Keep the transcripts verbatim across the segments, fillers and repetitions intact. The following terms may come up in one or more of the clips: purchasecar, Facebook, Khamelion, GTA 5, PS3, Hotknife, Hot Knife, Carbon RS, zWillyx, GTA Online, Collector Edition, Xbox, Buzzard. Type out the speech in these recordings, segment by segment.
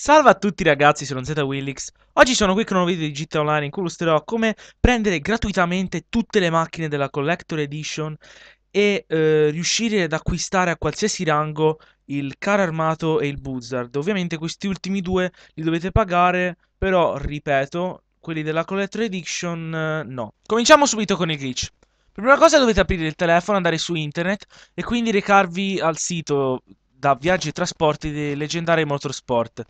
Salve a tutti ragazzi, sono zWillyx. Oggi sono qui con un video di G T A Online in cui illustrerò come prendere gratuitamente tutte le macchine della Collector Edition e eh, riuscire ad acquistare a qualsiasi rango il carro armato e il Buzzard. Ovviamente questi ultimi due li dovete pagare, però ripeto, quelli della Collector Edition eh, no. Cominciamo subito con il glitch. Per prima cosa dovete aprire il telefono, andare su internet e quindi recarvi al sito da viaggi e trasporti di Leggendari Motorsport.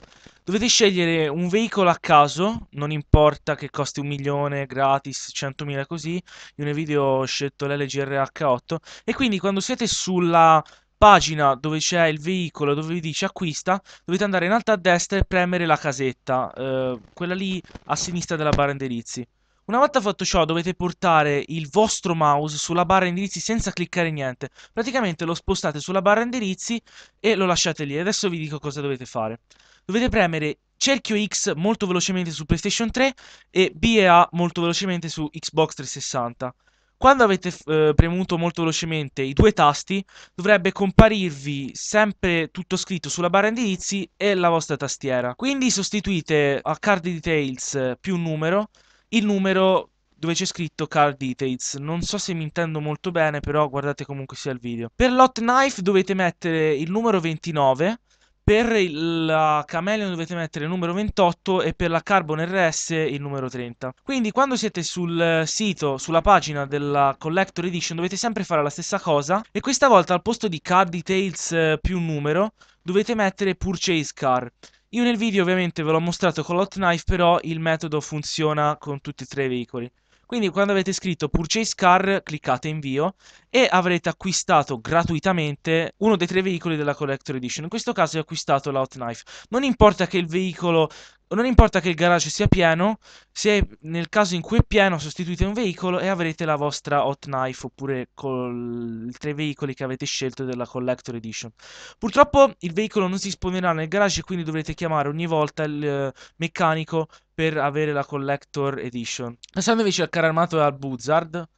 Dovete scegliere un veicolo a caso, non importa che costi un milione, gratis, centomila, così. Io nel video ho scelto l'L G R H otto e quindi quando siete sulla pagina dove c'è il veicolo, dove vi dice acquista, dovete andare in alto a destra e premere la casetta, eh, quella lì a sinistra della barra indirizzi. Una volta fatto ciò dovete portare il vostro mouse sulla barra indirizzi senza cliccare niente. Praticamente lo spostate sulla barra indirizzi e lo lasciate lì. Adesso vi dico cosa dovete fare. Dovete premere cerchio X molto velocemente su PlayStation tre e B e A molto velocemente su Xbox trecentosessanta. Quando avete eh, premuto molto velocemente i due tasti dovrebbe comparirvi sempre tutto scritto sulla barra indirizzi e la vostra tastiera. Quindi sostituite a card details più numero il numero dove c'è scritto Car Details. Non so se mi intendo molto bene, però guardate comunque sia il video. Per l'Hot Knife dovete mettere il numero ventinove, per la Khamelion dovete mettere il numero ventotto e per la Carbon R S il numero trenta. Quindi quando siete sul sito, sulla pagina della Collector Edition dovete sempre fare la stessa cosa, e questa volta al posto di Car Details più numero dovete mettere Purchase Car. Io nel video ovviamente ve l'ho mostrato con l'Hot Knife, però il metodo funziona con tutti e tre i veicoli. Quindi quando avete scritto Purchase Car cliccate invio e avrete acquistato gratuitamente uno dei tre veicoli della Collector Edition. In questo caso ho acquistato la Hot Knife. Non importa che il veicolo, non importa che il garage sia pieno, se nel caso in cui è pieno sostituite un veicolo e avrete la vostra Hot Knife oppure col tre veicoli che avete scelto della Collector Edition. Purtroppo il veicolo non si disponerà nel garage e quindi dovrete chiamare ogni volta il uh, meccanico per avere la Collector Edition. Passando invece al carro armato e al Buzzard,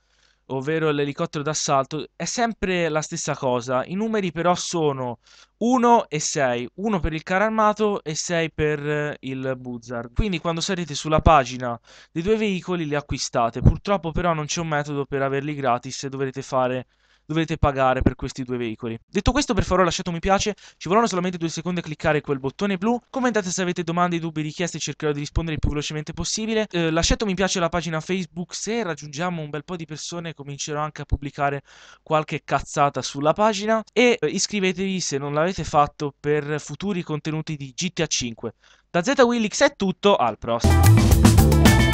ovvero l'elicottero d'assalto, è sempre la stessa cosa. I numeri però sono uno e sei, uno per il carro armato e sei per il Buzzard. Quindi quando sarete sulla pagina dei due veicoli li acquistate. Purtroppo però non c'è un metodo per averli gratis e dovrete fare... Dovete pagare per questi due veicoli. Detto questo, per favore lasciate un mi piace, ci vorranno solamente due secondi a cliccare quel bottone blu. Commentate se avete domande, dubbi, richieste, cercherò di rispondere il più velocemente possibile. Eh, lasciate un mi piace alla pagina Facebook, se raggiungiamo un bel po' di persone comincerò anche a pubblicare qualche cazzata sulla pagina. E eh, iscrivetevi se non l'avete fatto per futuri contenuti di G T A cinque. Da zWillyx è tutto, al prossimo.